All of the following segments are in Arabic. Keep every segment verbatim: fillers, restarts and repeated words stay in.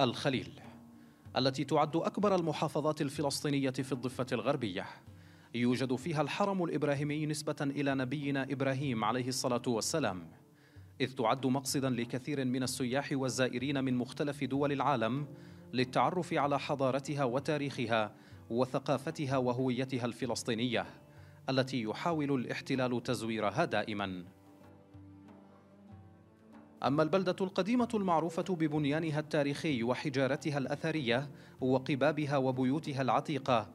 الخليل التي تعد أكبر المحافظات الفلسطينية في الضفة الغربية، يوجد فيها الحرم الإبراهيمي نسبة إلى نبينا إبراهيم عليه الصلاة والسلام، إذ تعد مقصدا لكثير من السياح والزائرين من مختلف دول العالم للتعرف على حضارتها وتاريخها وثقافتها وهويتها الفلسطينية التي يحاول الاحتلال تزويرها دائما. أما البلدة القديمة المعروفة ببنيانها التاريخي وحجارتها الأثرية وقبابها وبيوتها العتيقة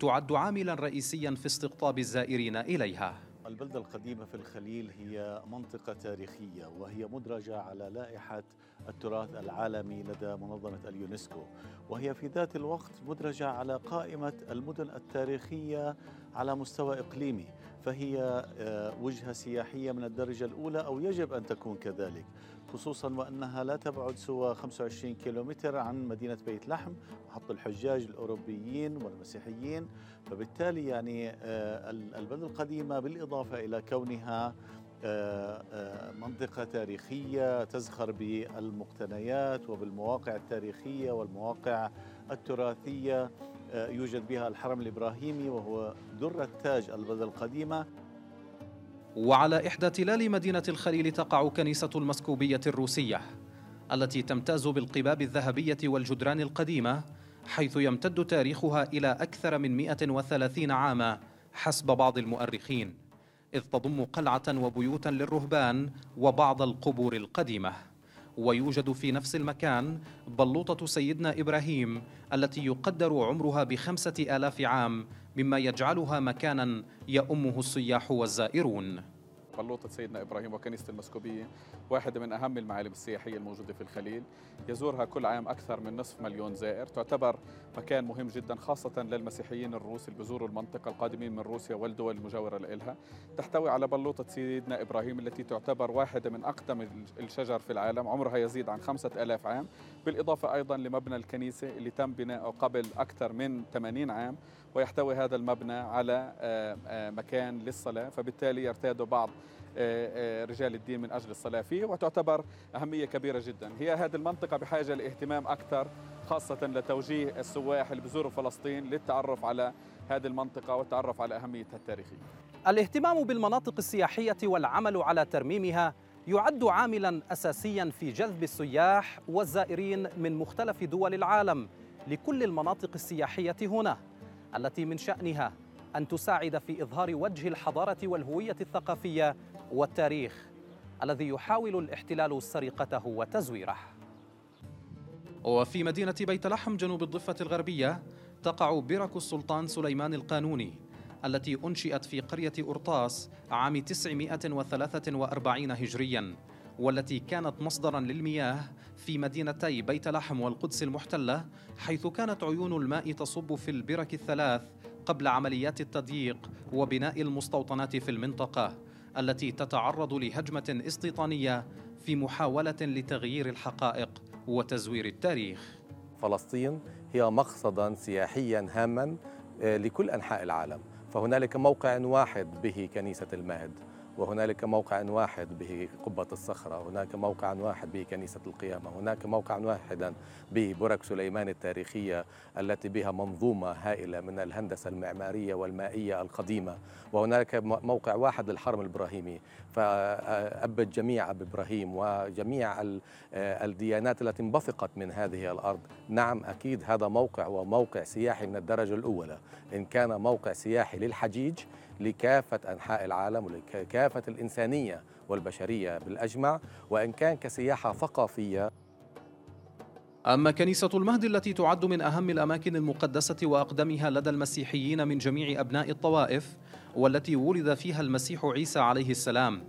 تعد عاملا رئيسيا في استقطاب الزائرين إليها. البلدة القديمة في الخليل هي منطقة تاريخية، وهي مدرجة على لائحة التراث العالمي لدى منظمة اليونسكو، وهي في ذات الوقت مدرجة على قائمة المدن التاريخية على مستوى إقليمي، فهي وجهة سياحية من الدرجة الأولى أو يجب أن تكون كذلك، خصوصا وأنها لا تبعد سوى خمسة وعشرين كيلومتر عن مدينة بيت لحم محط الحجاج الأوروبيين والمسيحيين. فبالتالي يعني البلدة القديمة بالإضافة إلى كونها منطقة تاريخية تزخر بالمقتنيات وبالمواقع التاريخية والمواقع التراثية، يوجد بها الحرم الإبراهيمي وهو درة تاج البلدة القديمة. وعلى إحدى تلال مدينة الخليل تقع كنيسة المسكوبية الروسية التي تمتاز بالقباب الذهبية والجدران القديمة، حيث يمتد تاريخها إلى أكثر من مئة وثلاثين عاما حسب بعض المؤرخين، إذ تضم قلعة وبيوتا للرهبان وبعض القبور القديمة. ويوجد في نفس المكان بلوطة سيدنا إبراهيم التي يقدر عمرها بخمسة آلاف عام، مما يجعلها مكانا يؤمه السياح والزائرون. بلوطة سيدنا إبراهيم وكنيسة المسكوبية واحدة من أهم المعالم السياحية الموجودة في الخليل، يزورها كل عام أكثر من نصف مليون زائر. تعتبر مكان مهم جدا خاصة للمسيحيين الروس اللي بزوروا المنطقة القادمين من روسيا والدول المجاورة لها. تحتوي على بلوطة سيدنا إبراهيم التي تعتبر واحدة من أقدم الشجر في العالم، عمرها يزيد عن خمسة آلاف عام، بالإضافة أيضا لمبنى الكنيسة اللي تم بناؤه قبل أكثر من ثمانين عام، ويحتوي هذا المبنى على مكان للصلاة، فبالتالي يرتاد بعض رجال الدين من أجل الصلاة فيه، وتعتبر أهمية كبيرة جدا. هي هذه المنطقة بحاجة لاهتمام أكثر، خاصة لتوجيه السواح اللي بزوروا فلسطين للتعرف على هذه المنطقة والتعرف على أهميتها التاريخية. الاهتمام بالمناطق السياحية والعمل على ترميمها يعد عاملا أساسيا في جذب السياح والزائرين من مختلف دول العالم لكل المناطق السياحية هنا، التي من شأنها أن تساعد في إظهار وجه الحضارة والهوية الثقافية والتاريخ الذي يحاول الاحتلال سرقته وتزويره. وفي مدينة بيت لحم جنوب الضفة الغربية تقع برك السلطان سليمان القانوني التي أنشئت في قرية أرطاس عام تسعمئة وثلاثة وأربعين هجرياً، والتي كانت مصدراً للمياه في مدينتي بيت لحم والقدس المحتلة، حيث كانت عيون الماء تصب في البرك الثلاث قبل عمليات التضييق وبناء المستوطنات في المنطقة التي تتعرض لهجمة استيطانية في محاولة لتغيير الحقائق وتزوير التاريخ. فلسطين هي مقصداً سياحياً هاماً لكل أنحاء العالم، فهنالك موقع واحد به كنيسة المهد، وهنالك موقع واحد به قبة الصخرة، هناك موقع واحد به كنيسة القيامة، هناك موقع واحدا به برك سليمان التاريخية التي بها منظومة هائلة من الهندسة المعمارية والمائية القديمة، وهناك موقع واحد للحرم الإبراهيمي. فأبت جميع أب إبراهيم وجميع الديانات التي انبثقت من هذه الأرض. نعم أكيد هذا موقع وموقع سياحي من الدرجة الأولى، إن كان موقع سياحي للحجيج لكافة أنحاء العالم ولكافة الإنسانية والبشرية بالأجمع، وإن كان كسياحة ثقافية. أما كنيسة المهد التي تعد من أهم الأماكن المقدسة وأقدمها لدى المسيحيين من جميع أبناء الطوائف، والتي ولد فيها المسيح عيسى عليه السلام،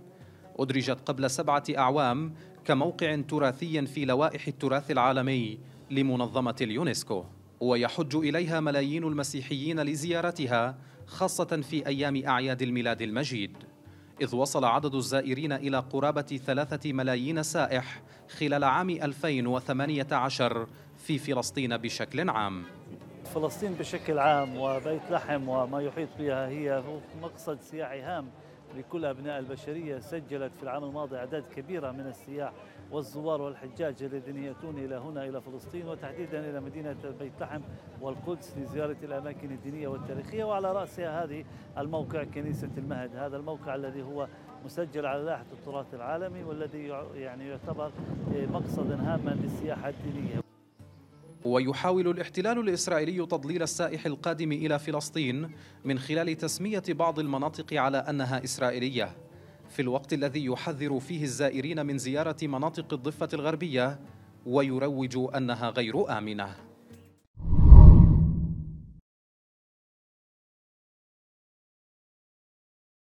أدرجت قبل سبعة أعوام كموقع تراثي في لوائح التراث العالمي لمنظمة اليونسكو، ويحج إليها ملايين المسيحيين لزيارتها، خاصة في أيام أعياد الميلاد المجيد، إذ وصل عدد الزائرين إلى قرابة ثلاثة ملايين سائح خلال عام ألفين وثمانية عشر في فلسطين بشكل عام. فلسطين بشكل عام وبيت لحم وما يحيط بها هي مقصد سياحي هام لكل أبناء البشرية. سجلت في العام الماضي أعداد كبيرة من السياح والزوار والحجاج الذين يأتون إلى هنا إلى فلسطين وتحديدا إلى مدينة بيت لحم والقدس لزيارة الأماكن الدينية والتاريخية، وعلى رأسها هذه الموقع كنيسة المهد، هذا الموقع الذي هو مسجل على لائحة التراث العالمي والذي يعني يعتبر مقصدا هاما للسياحة الدينية. ويحاول الاحتلال الإسرائيلي تضليل السائح القادم إلى فلسطين من خلال تسمية بعض المناطق على أنها إسرائيلية، في الوقت الذي يحذر فيه الزائرين من زيارة مناطق الضفة الغربية ويروج أنها غير آمنة.